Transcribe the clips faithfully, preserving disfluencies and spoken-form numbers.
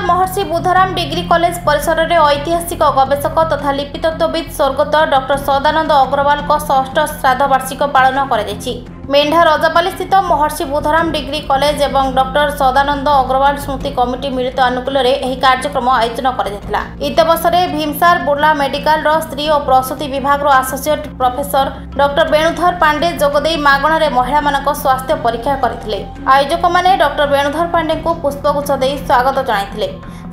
Bhubaneswar Maharshi Budhram degree college ପରିସରରେ ଐତିହାସିକ ଗବେଷକ ତଥା ଲିପିତତ୍ତ୍ୱବିତ ସ୍ୱର୍ଗତ ଡକ୍ଟର ସଦାନନ୍ଦ ଅଗ୍ରୱାଲଙ୍କ ଷଷ୍ଠ ଶ୍ରାଦ୍ଧ ବାର୍ଷିକ ପାଳନ କରାଯାଇଛି। ମେଣ୍ଢା ରଜପାଲିସ୍ଥିତ ମହର୍ଷି ବୁଧରାମ ଡିଗ୍ରୀ କଲେଜ ଏବଂ ଡକ୍ଟର ସଦାନନ୍ଦ ଅଗ୍ରୱାଲ ସ୍ମୃତି କମିଟି ମିଳିତ ଆନୁକୂଲ୍ୟରେ ଏହି କାର୍ଯ୍ୟକ୍ରମ ଆୟୋଜନ କରାଯାଇଥିଲା। ଇତବସରେ ଭୀମସାର ବୁର୍ଲା ମେଡିକାଲର ସ୍ତ୍ରୀ ଓ ପ୍ରସୂତି ବିଭାଗର associate professor doctor Benudhar Pande ଯୋଗଦେଇ ମାଗଣାରେ ମହିଳାମାନଙ୍କ ସ୍ୱାସ୍ଥ୍ୟ ପରୀକ୍ଷା କରିଥିଲେ। ଆୟୋଜକମାନେ ଡକ୍ଟର ବେଣୁଧର ପାଣ୍ଡେଙ୍କୁ ପୁଷ୍ପଗୁଚ୍ଛ ଦେଇ ସ୍ୱାଗତ ଜଣାଇଥିଲେ।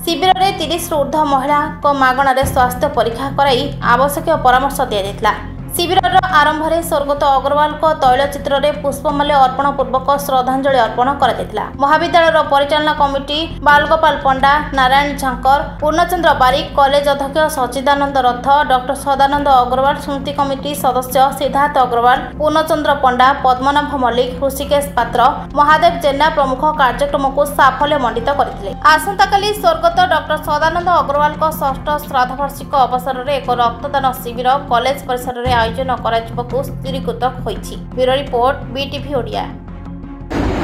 ଶିବିରରେ ତିରିଶରୁ ଉର୍ଦ୍ଧ୍ୱ ମହିଳାଙ୍କ ମାଗଣାରେ ସ୍ୱାସ୍ଥ୍ୟ ପରୀକ୍ଷା କରାଇ ଆବଶ୍ୟକୀୟ ପରାମର୍ଶ ଦିଆଯାଇଥିଲା। ଶିବିରର ଆରମ୍ଭରେ ସ୍ୱର୍ଗତ ଅଗ୍ରୱାଲଙ୍କ ତୈଳଚିତ୍ରରେ ପୁଷ୍ପମାଲ୍ୟ ଅର୍ପଣ ପୂର୍ବକ ଶ୍ରଦ୍ଧାଞ୍ଜଳି ଅର୍ପଣ କରାଯାଇଥିଲା। ମହାବିଦ୍ୟାଳୟର ପରିଚାଳନା କମିଟି ବାଲଗୋପାଳ ପଣ୍ଡା, ନାରାୟଣ ଝାଙ୍କର, ପୂର୍ଣ୍ଣଚନ୍ଦ୍ର ବାରିକ, କଲେଜ ଅଧ୍ୟକ୍ଷ ସଚ୍ଚିଦାନନ୍ଦ ରଥ, ଡକ୍ଟର ସଦାନନ୍ଦ ଅଗ୍ରୱାଲ ସ୍ମୃତି କମିଟି ସଦସ୍ୟ ସିଦ୍ଧାର୍ଥ ଅଗ୍ରୱାଲ, ପୂର୍ଣ୍ଣଚନ୍ଦ୍ର ପଣ୍ଡା, ପଦ୍ମନାଭ ମଲ୍ଲିକ, ହୃଷିକେଶ ପାତ୍ର, ମହାଦେବ ଜେନା ପ୍ରମୁଖ କାର୍ଯ୍ୟକ୍ରମକୁ ସାଫଲ୍ୟ ମଣ୍ଡିତ କରିଥିଲେ। ଆସନ୍ତାକାଲି ସ୍ୱର୍ଗତ ଡକ୍ଟର ସଦାନନ୍ଦ ଅଗ୍ରୱାଲଙ୍କ ଷଷ୍ଠ ଶ୍ରାଦ୍ଧବାର୍ଷିକ ଅବସରରେ ଏକ ରକ୍ତଦାନ ଶିବିର କଲେଜ ପରିସରରେ आयोजन को स्थिरीकृत होती। Bureau report BTV Odia.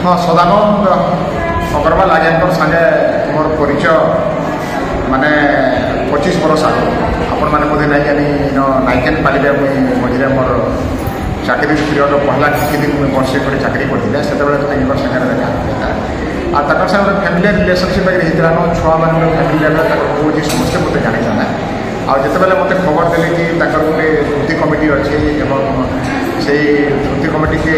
हाँ, सदानंद अग्रवाल आज सागे मोर परिचय माने पच्चीस बरस आगे आपण मैंने बोधे नहीं जानी नाइकेन पालिका मुझे मझे मोर चाकरी पीरियड पहला किसी दिन मुझे वर्षे कर चाकरी करते से देखा और तक सागर फैमिली रिलेसनशिप होता ना छुआ मान फैमिली बोझ समस्ते मत जाना आज जितेबाला मत खबर देने कि गोटे स्मृति कमिटी अच्छे से स्मृति कमिटी के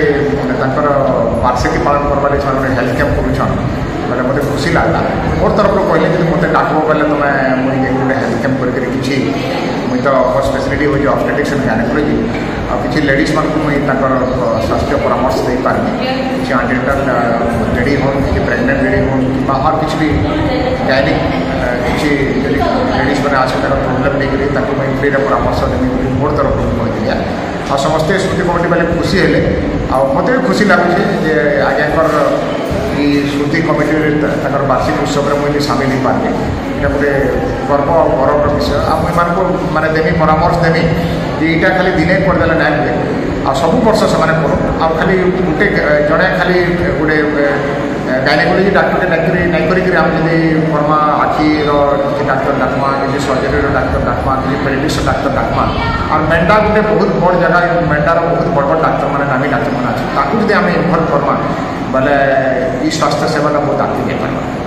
वार्षिकी पालन करवा लगे हेल्थ कैंप करुन मैंने मत खुशी लगला मोर तरफ कहले कि मत डाकब बोले तुम्हें मुझे गोटे हेल्थ कैंप करके किसी मुझ तो मोर स्पेशलिटी हो ऑब्स्टेट्रिक्स एंड गायनेकोलॉजी आ कि लेडीज मानक मुझे स्वास्थ्य परामर्श दे पार्टी कि अनडेंटल लेडी हो प्रेगनेंट लेडी हो किसी भी गायनिक किसी लेडीज मैंने आज प्रोब्लेम नहीं फ्री परामर्श देवी मोर तरफ कहती है आ समस्ते स्मृति कमिटी वाले खुशी है मत भी खुशी लगुचे आज्ञाकर स्मृति कमिटी वार्षिक उत्सव में मुझे सामिल हो पारे ये गोटे गर्व गौरव विषय आमको मैंने देवी परामर्श देवी यहाँ खाली दिने करदे ना आ सब वर्ष से खाली गोटे जड़े खाली गोटे गायनेकोलोजी डाक्टर डाक्टर नाई करमा आखिर डाक्टर डाकमा कि सर्जरी डाक्टर डाकमा कि पेडिक्स डाक्टर डाकमा और मेंढा गोटे बहुत बड़ जगह मेंढार बहुत बड़ बड़ डाक्टर मैंने नामी डाक्टर मैंने अच्छे ताकू जब आम इनभल्व करमा बोले ये स्वास्थ्य सेवा बहुत आगे जापर।